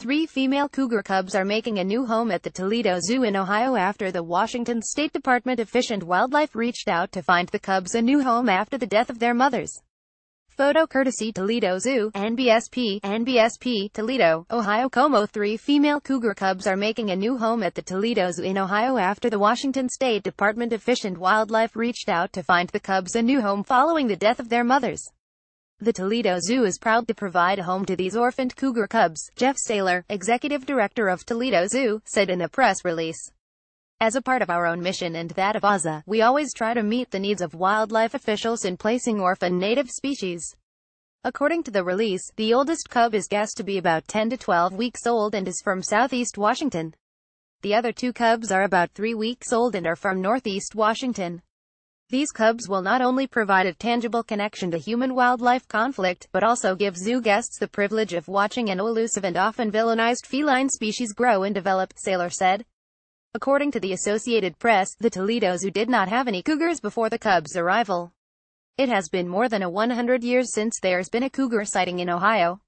3 female cougar cubs are making a new home at the Toledo Zoo in Ohio after the Washington State Department of Fish and Wildlife reached out to find the cubs a new home after the death of their mothers. Photo courtesy Toledo Zoo, NBSP, Toledo, Ohio. Como 3 female cougar cubs are making a new home at the Toledo Zoo in Ohio after the Washington State Department of Fish and Wildlife reached out to find the cubs a new home following the death of their mothers. The Toledo Zoo is proud to provide a home to these orphaned cougar cubs, Jeff Saylor, executive director of Toledo Zoo, said in a press release. As a part of our own mission and that of AZA, we always try to meet the needs of wildlife officials in placing orphan native species. According to the release, the oldest cub is guessed to be about 10 to 12 weeks old and is from southeast Washington. The other 2 cubs are about 3 weeks old and are from northeast Washington. These cubs will not only provide a tangible connection to human-wildlife conflict, but also give zoo guests the privilege of watching an elusive and often villainized feline species grow and develop, Saylor said. According to the Associated Press, the Toledo Zoo did not have any cougars before the cubs' arrival. It has been more than 100 years since there's been a cougar sighting in Ohio.